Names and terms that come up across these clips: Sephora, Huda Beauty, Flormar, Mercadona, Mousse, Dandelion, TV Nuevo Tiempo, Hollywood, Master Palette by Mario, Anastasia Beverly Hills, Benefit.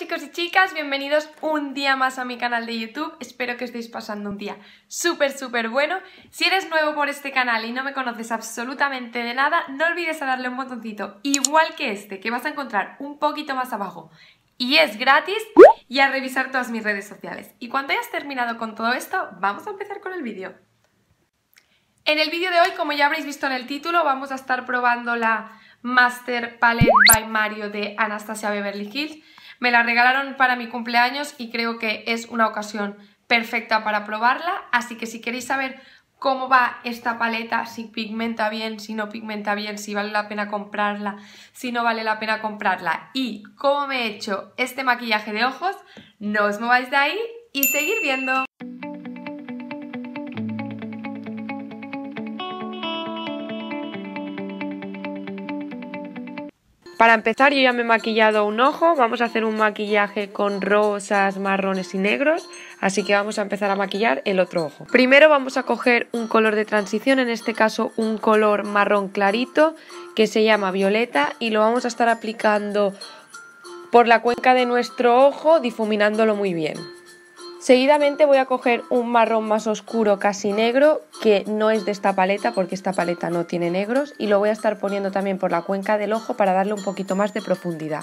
chicos y chicas, bienvenidos un día más a mi canal de YouTube. Espero que estéis pasando un día súper bueno. Si eres nuevo por este canal y no me conoces absolutamente de nada, no olvides a darle un botoncito igual que este, que vas a encontrar un poquito más abajo y es gratis, y a revisar todas mis redes sociales. Y cuando hayas terminado con todo esto, vamos a empezar con el vídeo. En el vídeo de hoy, como ya habréis visto en el título, vamos a estar probando la Master Palette by Mario de Anastasia Beverly Hills. Me la regalaron para mi cumpleaños y creo que es una ocasión perfecta para probarla, así que si queréis saber cómo va esta paleta, si pigmenta bien, si no pigmenta bien, si vale la pena comprarla, si no vale la pena comprarla y cómo me he hecho este maquillaje de ojos, no os mováis de ahí y seguid viendo. Para empezar, yo ya me he maquillado un ojo, vamos a hacer un maquillaje con rosas, marrones y negros, así que vamos a empezar a maquillar el otro ojo. Primero vamos a coger un color de transición, en este caso un color marrón clarito que se llama violeta, y lo vamos a estar aplicando por la cuenca de nuestro ojo, difuminándolo muy bien. Seguidamente voy a coger un marrón más oscuro, casi negro, que no es de esta paleta porque esta paleta no tiene negros, y lo voy a estar poniendo también por la cuenca del ojo para darle un poquito más de profundidad.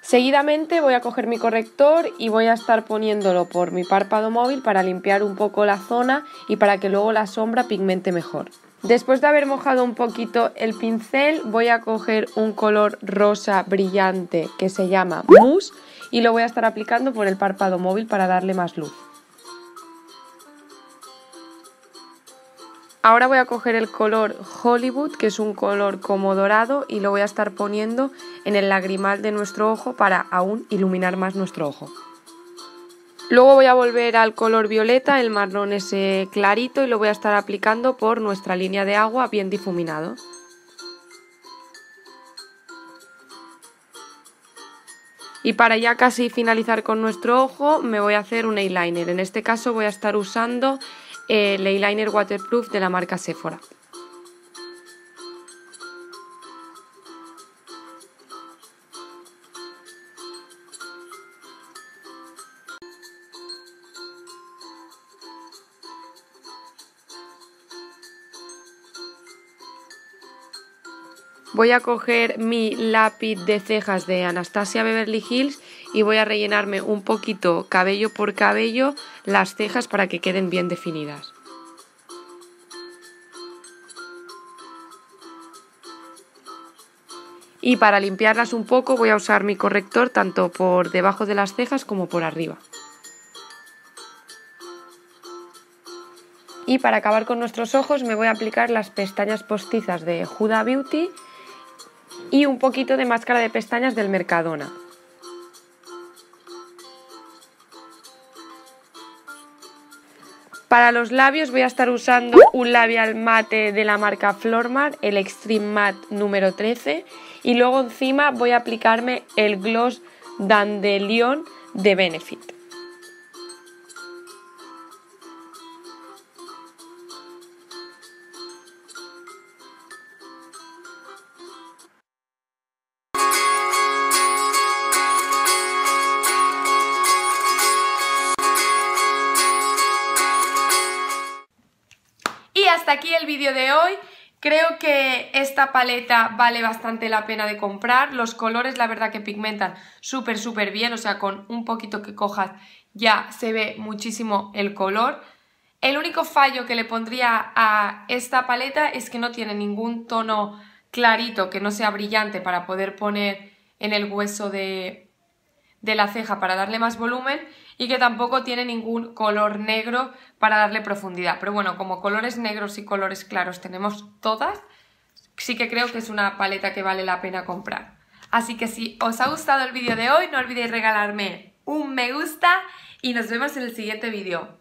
Seguidamente voy a coger mi corrector y voy a estar poniéndolo por mi párpado móvil para limpiar un poco la zona y para que luego la sombra pigmente mejor. Después de haber mojado un poquito el pincel, voy a coger un color rosa brillante que se llama Mousse, y lo voy a estar aplicando por el párpado móvil para darle más luz. Ahora voy a coger el color Hollywood, que es un color como dorado, y lo voy a estar poniendo en el lagrimal de nuestro ojo para aún iluminar más nuestro ojo. Luego voy a volver al color violeta, el marrón ese clarito, y lo voy a estar aplicando por nuestra línea de agua bien difuminado. Y para ya casi finalizar con nuestro ojo, me voy a hacer un eyeliner. En este caso voy a estar usando el eyeliner waterproof de la marca Sephora. Voy a coger mi lápiz de cejas de Anastasia Beverly Hills y voy a rellenarme un poquito, cabello por cabello, las cejas para que queden bien definidas. Y para limpiarlas un poco voy a usar mi corrector tanto por debajo de las cejas como por arriba. Y para acabar con nuestros ojos me voy a aplicar las pestañas postizas de Huda Beauty y un poquito de máscara de pestañas del Mercadona. Para los labios voy a estar usando un labial mate de la marca Flormar, el Extreme Matte número 13, y luego encima voy a aplicarme el gloss Dandelion de Benefit. Hasta aquí el vídeo de hoy. Creo que esta paleta vale bastante la pena de comprar. Los colores, la verdad que pigmentan súper bien, o sea, con un poquito que cojas ya se ve muchísimo el color. El único fallo que le pondría a esta paleta es que no tiene ningún tono clarito que no sea brillante para poder poner en el hueso de la ceja para darle más volumen, y que tampoco tiene ningún color negro para darle profundidad. Pero bueno, como colores negros y colores claros tenemos todas, sí que creo que es una paleta que vale la pena comprar. Así que si os ha gustado el vídeo de hoy, no olvidéis regalarme un me gusta y nos vemos en el siguiente vídeo.